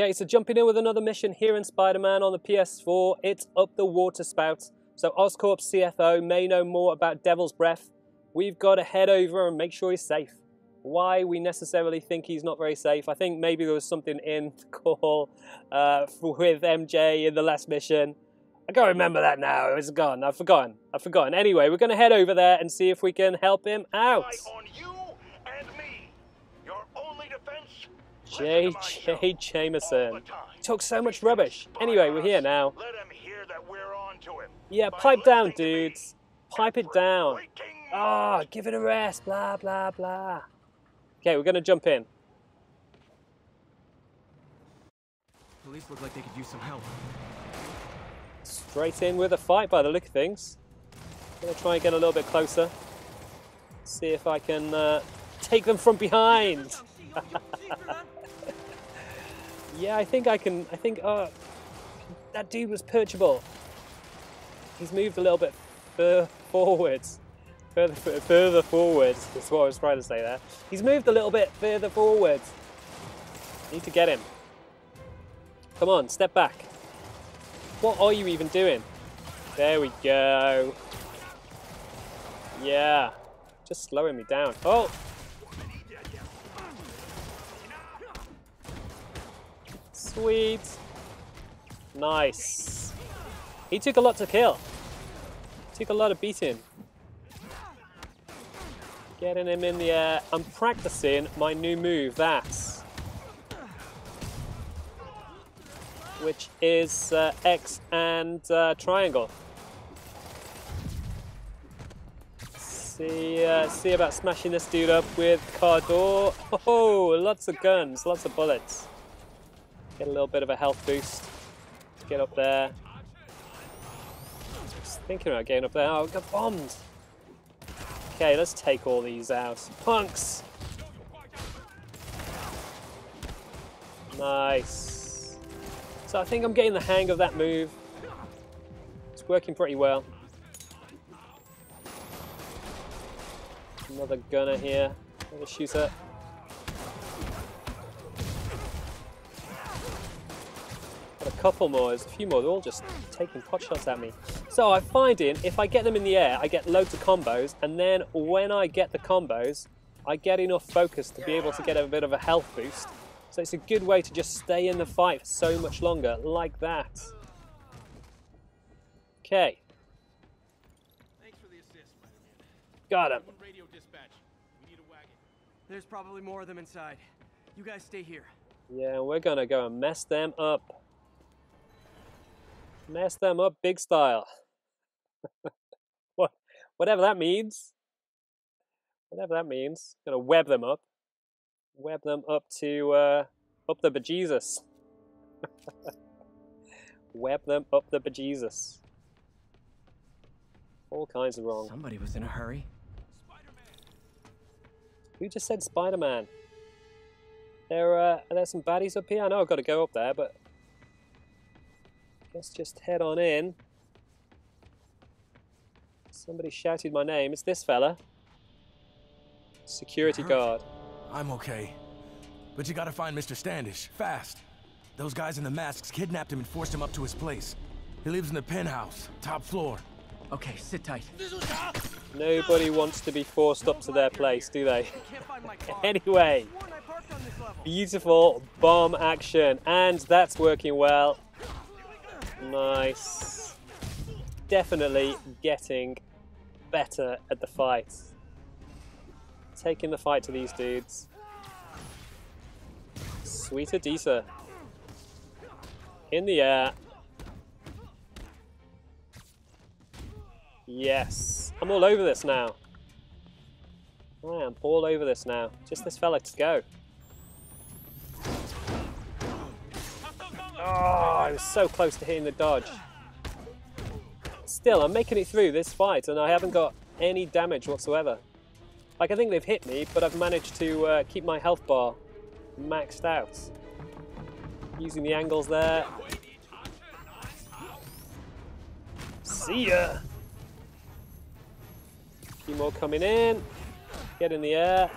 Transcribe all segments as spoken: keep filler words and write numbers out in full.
Okay, so jumping in with another mission here in Spider-Man on the P S four, it's up the water spout. So Oscorp C F O may know more about Devil's Breath. We've got to head over and make sure he's safe. Why we necessarily think he's not very safe, I think maybe there was something in the call uh, with M J in the last mission. I can't remember that now, it's gone, I've forgotten, I've forgotten. Anyway, we're going to head over there and see if we can help him out. J J Jameson. Talks so much rubbish. Anyway, we're here now. Yeah, pipe down, dudes. Pipe it down. Ah, give it a rest, blah, blah, blah. Okay, we're going to jump in. Police look like they could use some help. Straight in with a fight by the look of things. I'm going to try and get a little bit closer. See if I can uh, take them from behind. Yeah, I think I can. I think uh, that dude was perchable. He's moved a little bit fur forwards. Further, further forwards. That's what I was trying to say there. He's moved a little bit further forwards. Need to get him. Come on, step back. What are you even doing? There we go. Yeah. Just slowing me down. Oh! Sweet. Nice. He took a lot to kill. Took a lot of beating. Getting him in the air. I'm practicing my new move, that's. Which is uh, X and uh, triangle. See, uh, see about smashing this dude up with car door. Oh, lots of guns, lots of bullets. Get a little bit of a health boost to get up there. Just thinking about getting up there. Oh, I got bombed. Okay, let's take all these out. Punks! Nice. So I think I'm getting the hang of that move. It's working pretty well. Another gunner here. Another shooter. A couple more, there's a few more, they're all just taking pot shots at me. So I'm finding if I get them in the air, I get loads of combos, and then when I get the combos, I get enough focus to be able to get a bit of a health boost. So it's a good way to just stay in the fight for so much longer, like that. Okay. Got him. There's probably more of them inside. You guys stay here. Yeah, we're gonna go and mess them up. Mess them up big style. What, whatever that means. Whatever that means. Gonna web them up. Web them up to, uh, up the bejesus. Web them up the bejesus. All kinds of wrong. Somebody was in a hurry. Spider-Man. Who just said Spider-Man? There, uh, are there some baddies up here? I know I've got to go up there, but... Let's just head on in. Somebody shouted my name. It's this fella. Security guard. I'm okay. But you gotta find Mister Standish. Fast. Those guys in the masks kidnapped him and forced him up to his place. He lives in the penthouse. Top floor. Okay, sit tight. Nobody wants to be forced up to their place, do they? Anyway. Beautiful bomb action. And that's working well. Nice. Definitely getting better at the fight. Taking the fight to these dudes. Sweeter Disa. In the air. Yes. I'm all over this now. I am all over this now. Just this fella to go. Oh, I was so close to hitting the dodge. Still, I'm making it through this fight and I haven't got any damage whatsoever. Like, I think they've hit me, but I've managed to uh, keep my health bar maxed out. Using the angles there. See ya! A few more coming in. Get in the air.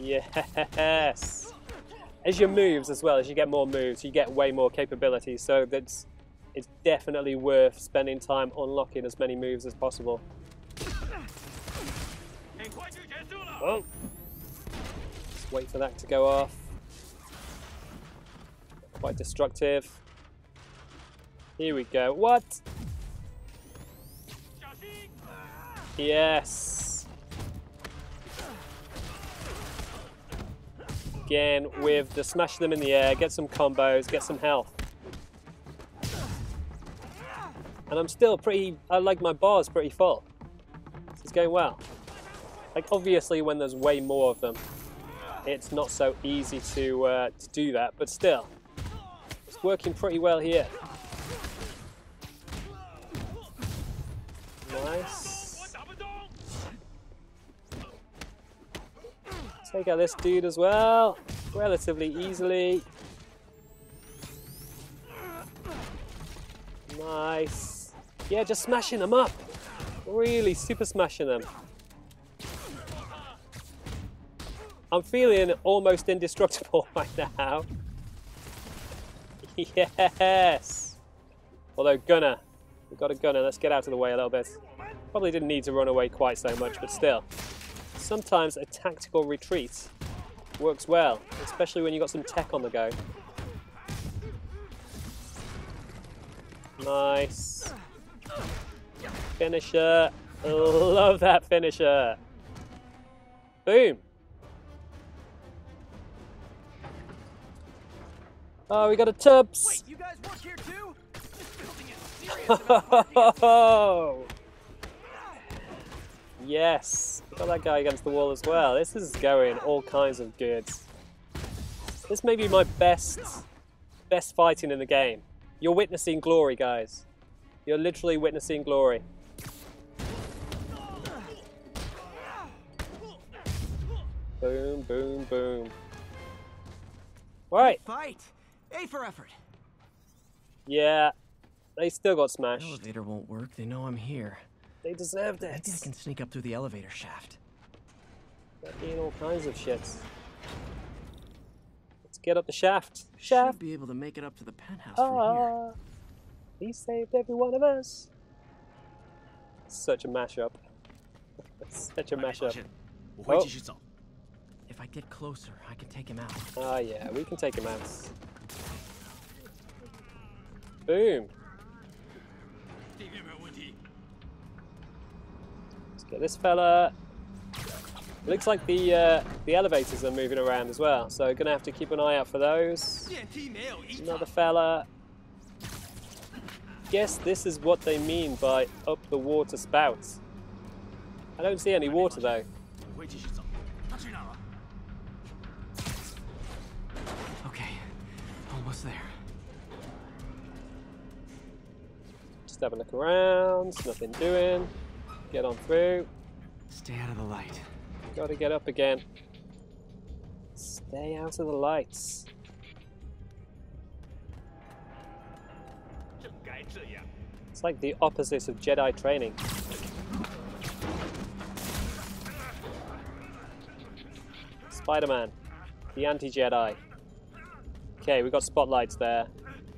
Yes. As your moves as well, as you get more moves, you get way more capability. So that's, it's definitely worth spending time unlocking as many moves as possible. Whoa. Just wait for that to go off. Quite destructive. Here we go. What? Yes. Again with the smash them in the air, get some combos, get some health. And I'm still pretty, I like my bar's pretty full. This is going well. Like obviously when there's way more of them, it's not so easy to, uh, to do that, but still. It's working pretty well here. Nice. Take out this dude as well, relatively easily. Nice. Yeah, just smashing them up. Really super smashing them. I'm feeling almost indestructible right now. Yes. Although gunner. We've got a gunner. Let's get out of the way a little bit. Probably didn't need to run away quite so much, but still. Sometimes a tactical retreat works well, especially when you've got some tech on the go. Nice. Finisher. Love that finisher. Boom. Oh, we got a Tubbs. Wait, you guys work here too? This building is serious about yes. We got that guy against the wall as well. This is going all kinds of good. This may be my best best fighting in the game. You're witnessing glory, guys. You're literally witnessing glory. Boom, boom, boom. All right. Fight. A for effort. Yeah, they still got smashed. The elevator won't work. They know I'm here. They deserved it. Maybe I can sneak up through the elevator shaft. They're being all kinds of shit. Let's get up the shaft. Shaft. Should be able to make it up to the penthouse ah, from here. He saved every one of us. Such a mashup. Such a mashup. Oh. If I get closer, I can take him out. Ah, yeah, we can take him out. Boom. Let's get this fella. It looks like the uh, the elevators are moving around as well, so gonna have to keep an eye out for those. Another fella. Guess this is what they mean by up the water spouts. I don't see any water though. Almost there. Just have a look around. Nothing doing. Get on through. Stay out of the light. Got to get up again. Stay out of the lights. It's like the opposite of Jedi training. Spider-Man, the anti-Jedi. Okay, we've got spotlights there.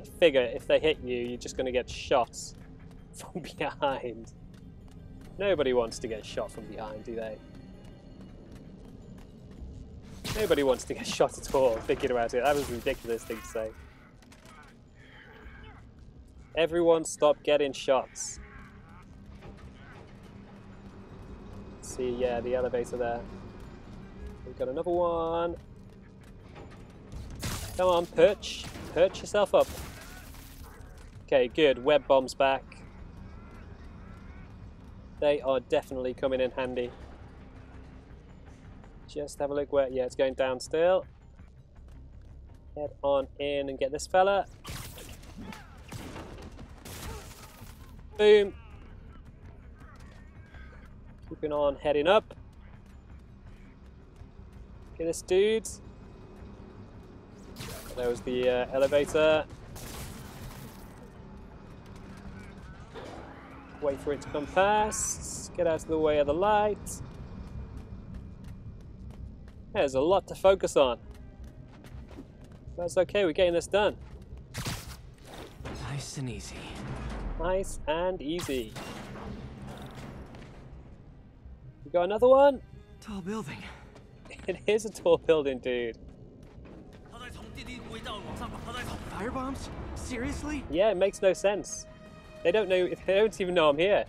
I figure if they hit you, you're just going to get shot from behind. Nobody wants to get shot from behind, do they? Nobody wants to get shot at all, thinking about it. That was a ridiculous thing to say. Everyone stop getting shots. See, yeah, the elevator there. We've got another one. Come on, perch. Perch yourself up. Okay, good. Web bombs back. They are definitely coming in handy. Just have a look where... Yeah, it's going down still. Head on in and get this fella. Boom. Keeping on heading up. Get this dude. There was the uh, elevator. Wait for it to come past. Get out of the way of the light. There's a lot to focus on. That's okay, we're getting this done. Nice and easy. Nice and easy. We got another one? Tall building. It is a tall building, dude. Firebombs? Seriously? Yeah, it makes no sense. They don't know, if they don't even know I'm here.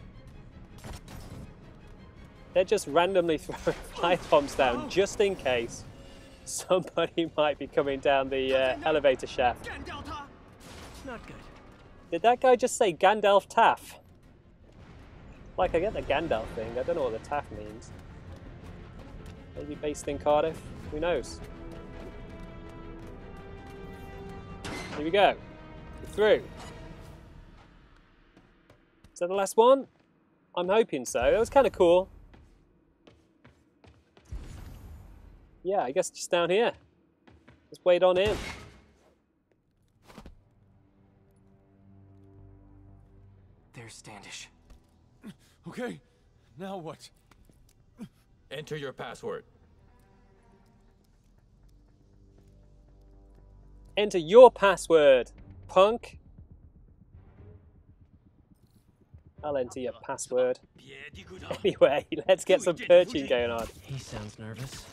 They're just randomly throwing firebombs down, just in case somebody might be coming down the uh, elevator shaft. Not good. Did that guy just say Gandalf Taff? Like, I get the Gandalf thing, I don't know what the Taff means. Maybe based in Cardiff, who knows? Here we go. We're through. Is that the last one? I'm hoping so. That was kind of cool. Yeah, I guess just down here. Just wait on in. There's Standish. Okay, now what? Enter your password. Enter your password, punk. I'll enter your password. Anyway, let's get some perching going on. He sounds nervous.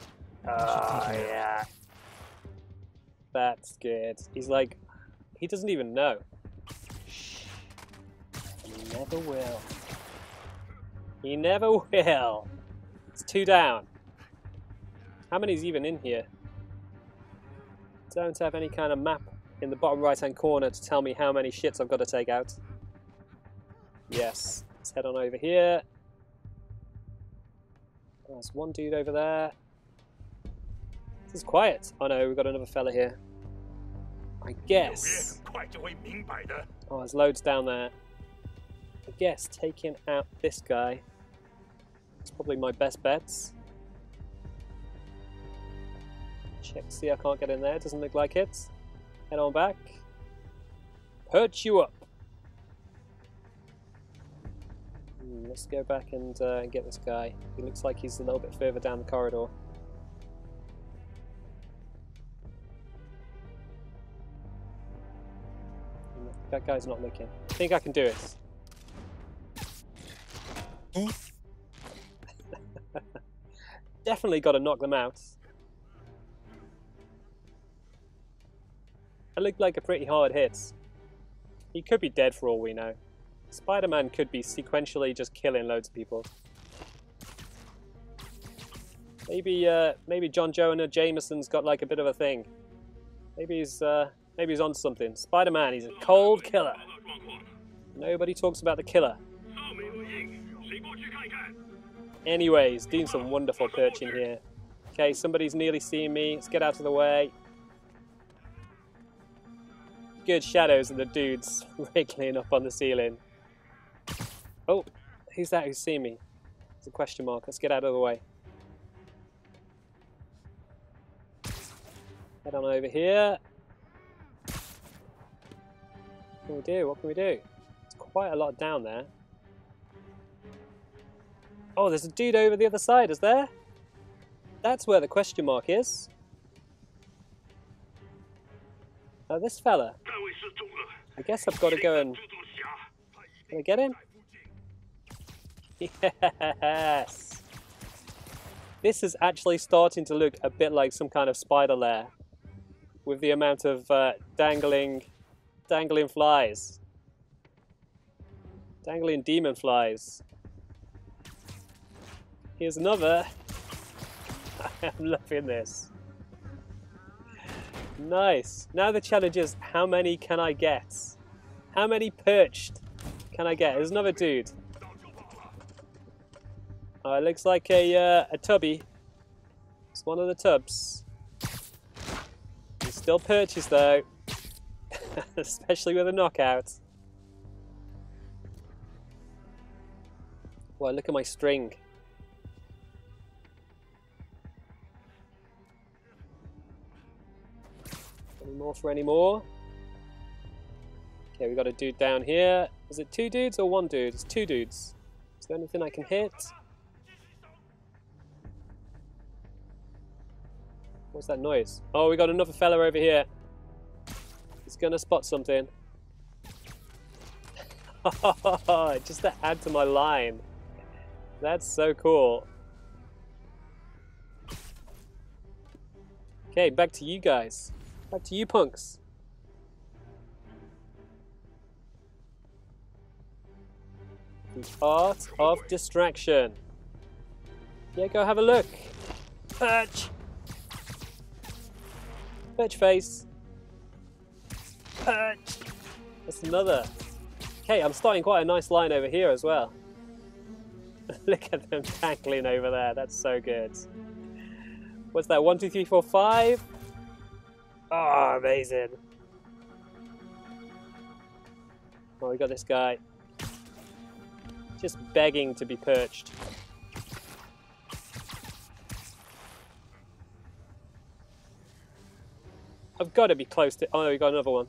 Oh, yeah. That's good. He's like, he doesn't even know. Shh. He never will. He never will. It's two down. How many's even in here? Don't have any kind of map in the bottom right-hand corner to tell me how many shits I've got to take out. Yes. Let's head on over here. There's one dude over there. This is quiet. Oh no, we've got another fella here. I guess. Oh, there's loads down there. I guess taking out this guy is probably my best bets. Check to see I can't get in there. Doesn't look like it. Head on back. Perch you up. Mm, let's go back and uh, get this guy. He looks like he's a little bit further down the corridor. That guy's not looking. I think I can do it. Definitely got to knock them out. That looked like a pretty hard hit. He could be dead for all we know. Spider-Man could be sequentially just killing loads of people. Maybe, uh, maybe John Jonah Jameson's got like a bit of a thing. Maybe he's, uh, maybe he's on something. Spider-Man, he's a cold killer. Nobody talks about the killer. Anyways, doing some wonderful perching here. Okay, somebody's nearly seen me. Let's get out of the way. Good shadows of the dudes wriggling up on the ceiling. Oh, who's that who's seen me? It's a question mark. Let's get out of the way. Head on over here. What can we do? What can we do? There's quite a lot down there. Oh, there's a dude over the other side, is there? That's where the question mark is. Uh, this fella. I guess I've got to go and... Can I get him? Yes! This is actually starting to look a bit like some kind of spider lair. With the amount of uh, dangling... Dangling flies. Dangling demon flies. Here's another. I am loving this. Nice. Now the challenge is, how many can I get? How many perched can I get? There's another dude. Oh, it looks like a, uh, a tubby. It's one of the tubs. He still perches though. Especially with a knockout. Well, look at my string. Any more for any more? Okay, we got a dude down here. Is it two dudes or one dude? It's two dudes. Is there anything I can hit? What's that noise? Oh, we got another fella over here. He's gonna spot something. Just to add to my line. That's so cool. Okay, back to you guys. Back to you punks. The art of distraction. Yeah, go have a look. Perch. Perch face. Perch. That's another. Okay, I'm starting quite a nice line over here as well. Look at them dangling over there. That's so good. What's that? One, two, three, four, five. Oh, amazing. Oh, we got this guy. Just begging to be perched. I've got to be close to... Oh, no, we got another one.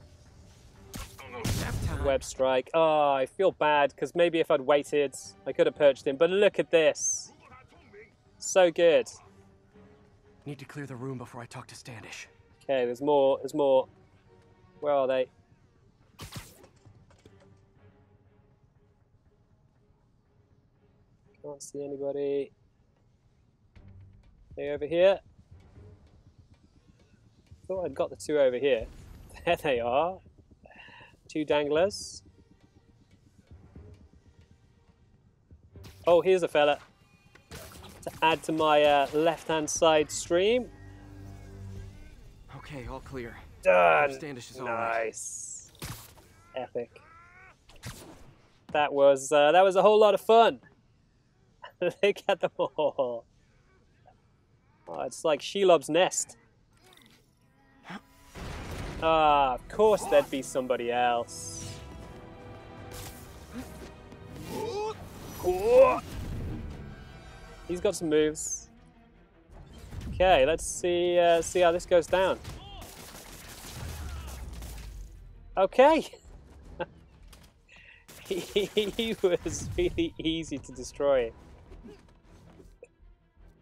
Web strike. Oh, I feel bad, because maybe if I'd waited, I could have perched him. But look at this. So good. Need to clear the room before I talk to Standish. Okay, there's more. There's more. Where are they? Can't see anybody. They over here. Thought I'd got the two over here. There they are. Two danglers. Oh, here's a fella to add to my uh, left-hand side stream. Okay, all clear. Done. Standish is all right. Nice. Epic. That was uh, that was a whole lot of fun. Look at them all. Oh, it's like Shelob's nest. Ah, of course there'd be somebody else. He's got some moves. Okay, let's see uh, see how this goes down. Okay. He was really easy to destroy.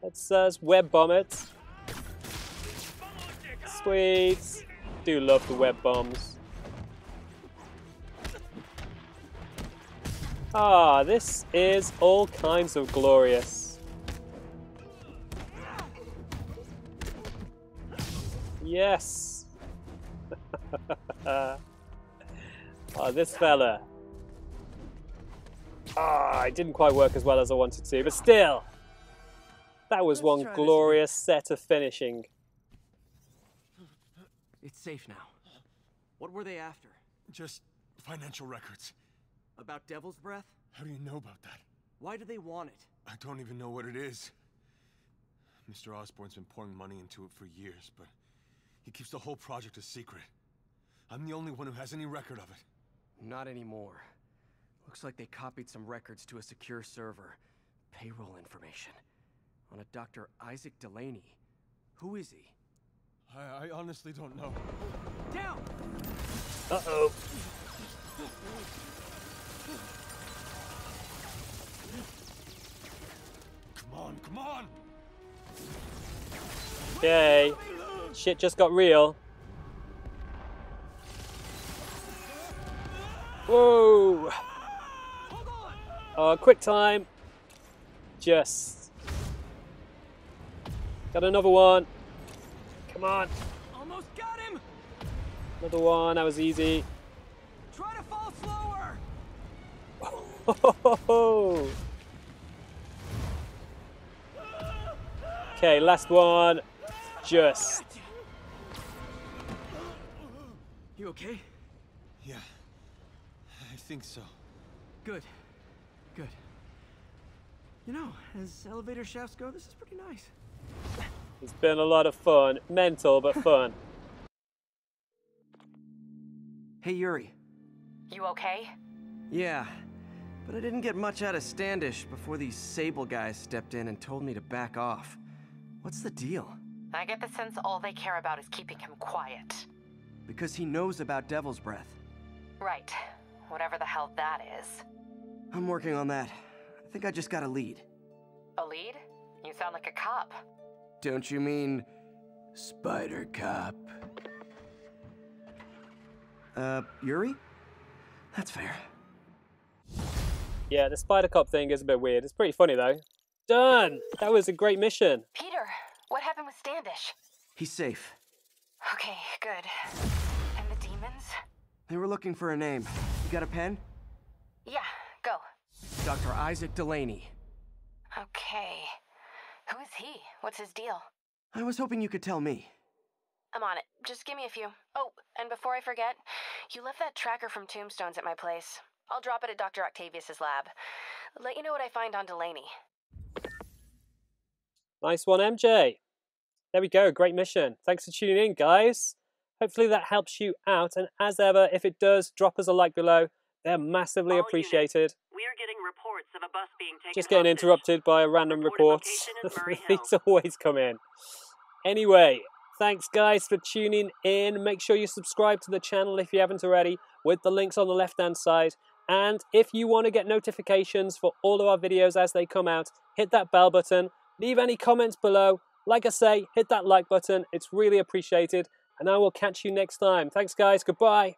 Let's, uh, let's web bomb it. Sweet. Do love the web bombs. Ah, this is all kinds of glorious. Yes. Ah, oh, this fella. Ah, oh, it didn't quite work as well as I wanted to, but still, that was one glorious set of finishing. It's safe now. What were they after? Just financial records. About Devil's Breath? How do you know about that? Why do they want it? I don't even know what it is. Mister Osborne's been pouring money into it for years, but he keeps the whole project a secret. I'm the only one who has any record of it. Not anymore. Looks like they copied some records to a secure server. Payroll information. On a Doctor Isaac Delaney. Who is he? I, I honestly don't know. Down! Uh-oh. Come on, come on! Okay. Shit just got real. Whoa! Oh, quick time. Just. Got another one. Come on. Almost got him. Another one. That was easy. Try to fall slower. Oh. Okay, last one. Just. You okay? Yeah. I think so. Good. Good. You know, as elevator shafts go, this is pretty nice. It's been a lot of fun. Mental, but fun. Hey, Yuri. You okay? Yeah, but I didn't get much out of Standish before these Sable guys stepped in and told me to back off. What's the deal? I get the sense all they care about is keeping him quiet. Because he knows about Devil's Breath. Right. Whatever the hell that is. I'm working on that. I think I just got a lead. A lead? You sound like a cop. Don't you mean Spider Cop. Uh, Yuri? That's fair. Yeah, the Spider Cop thing is a bit weird. It's pretty funny though. Done! That was a great mission. Peter, what happened with Standish? He's safe. Okay, good. And the demons? They were looking for a name. You got a pen? Yeah, go. Doctor Isaac Delaney. Okay. Who is he? What's his deal? I was hoping you could tell me. I'm on it. Just give me a few. Oh, and before I forget, you left that tracker from Tombstone's at my place. I'll drop it at Doctor Octavius's lab. Let you know what I find on Delaney. Nice one, M J. There we go. Great mission. Thanks for tuning in, guys. Hopefully that helps you out. And as ever, if it does, drop us a like below. They're massively All appreciated. Units, we're getting reports of a bus being taken Just getting hostage. interrupted by a random report. These always come in. Anyway, thanks guys for tuning in. Make sure you subscribe to the channel if you haven't already, with the links on the left-hand side. And if you want to get notifications for all of our videos as they come out, hit that bell button. Leave any comments below. Like I say, hit that like button. It's really appreciated. And I will catch you next time. Thanks, guys. Goodbye.